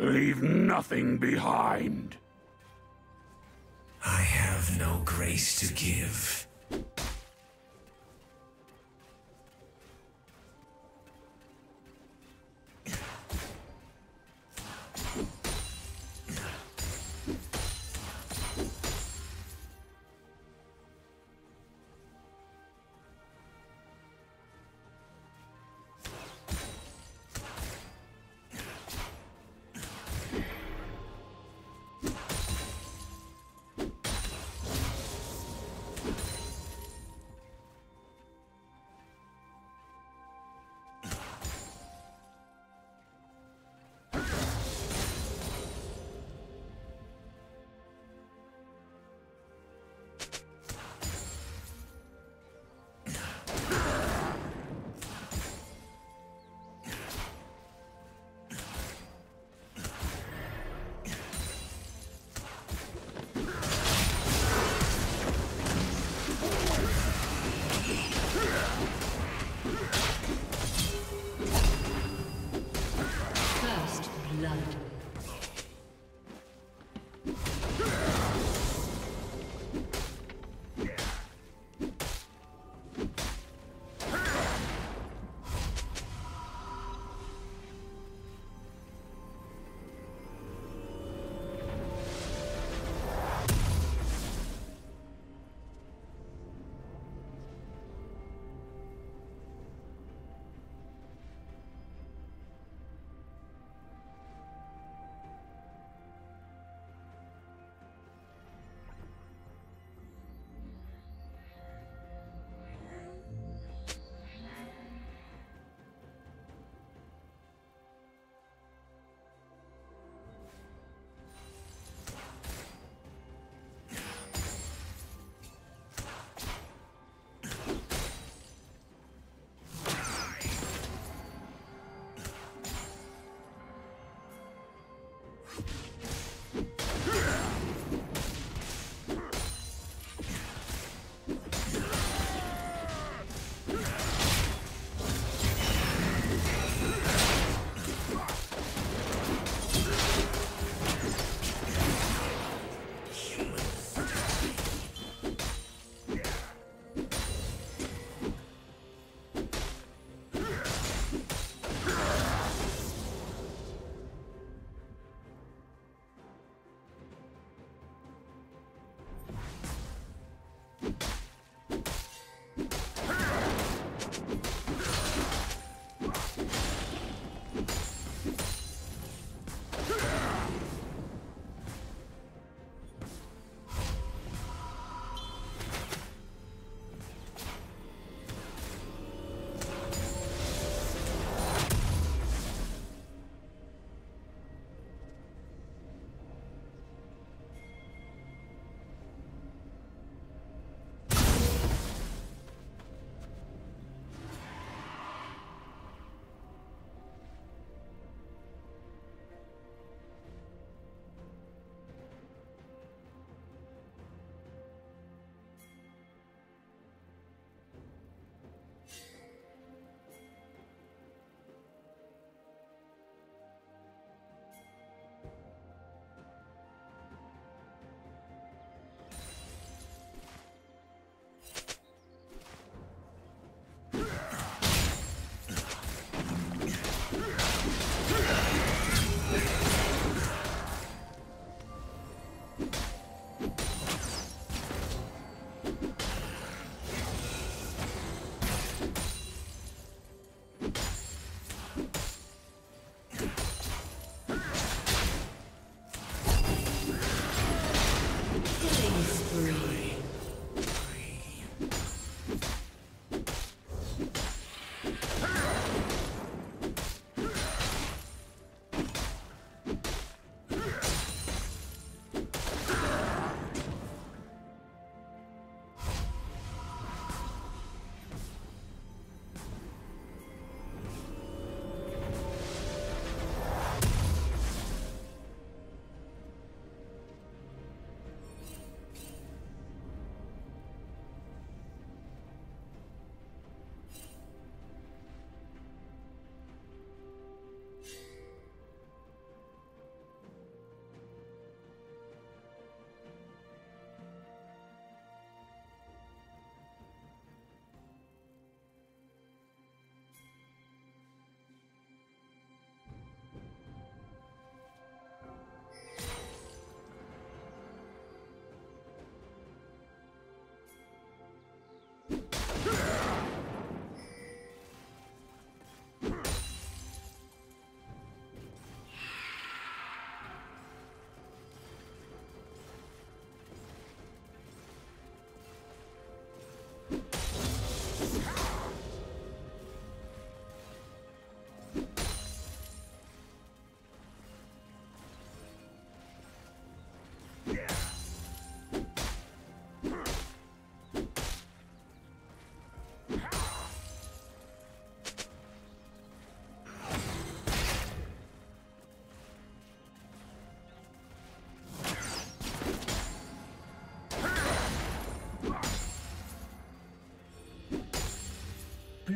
Leave nothing behind. I have no grace to give.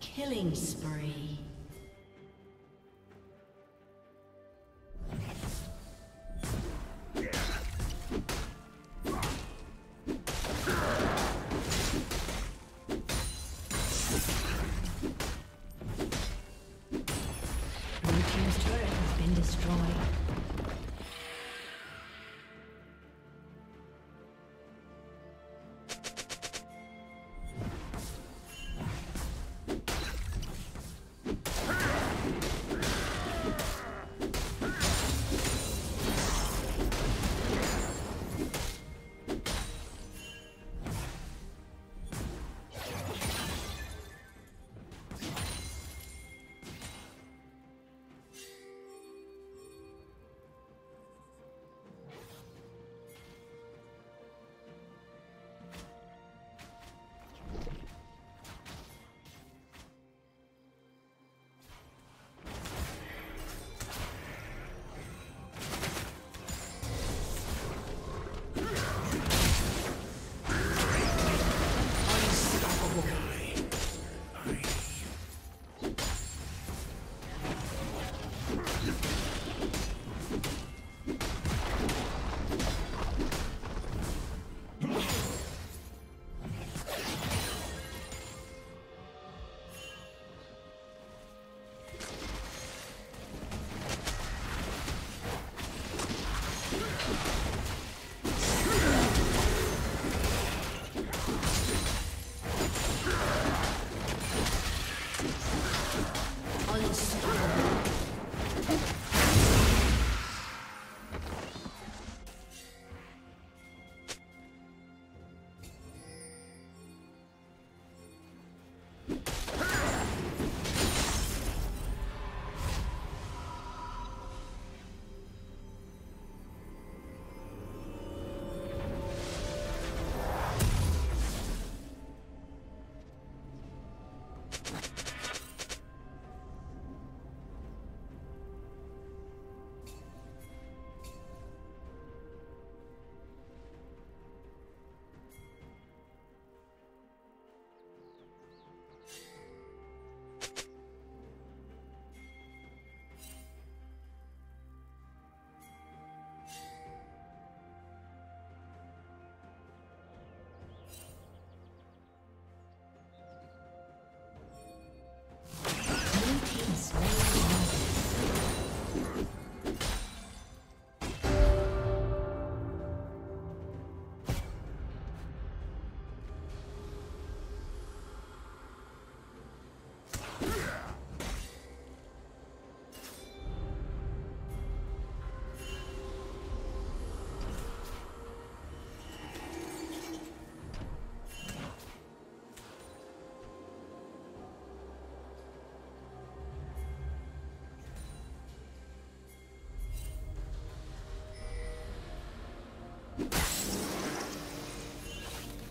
Killing spree.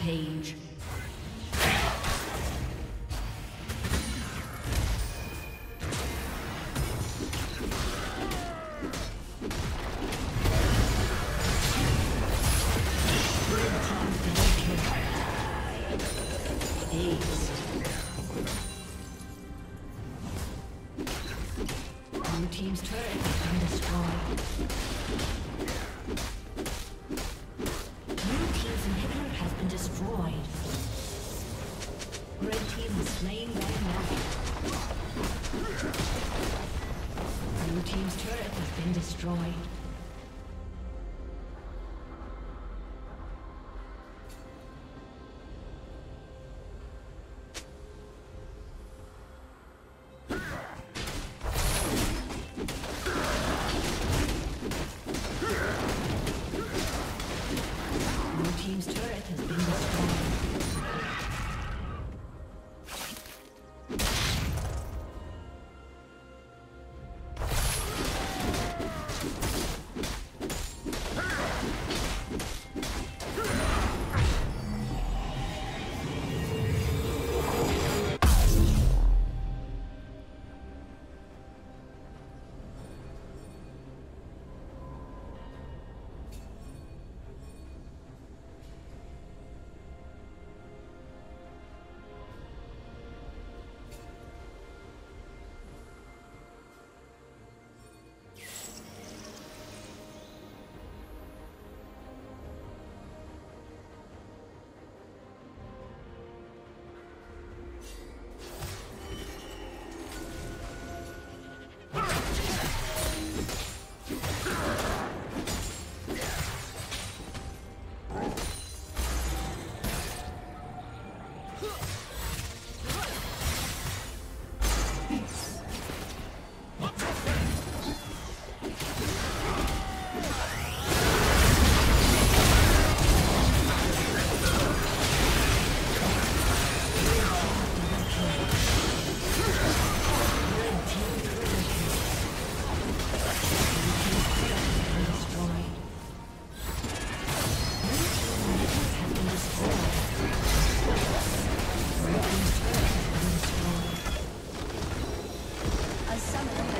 Page. Summoner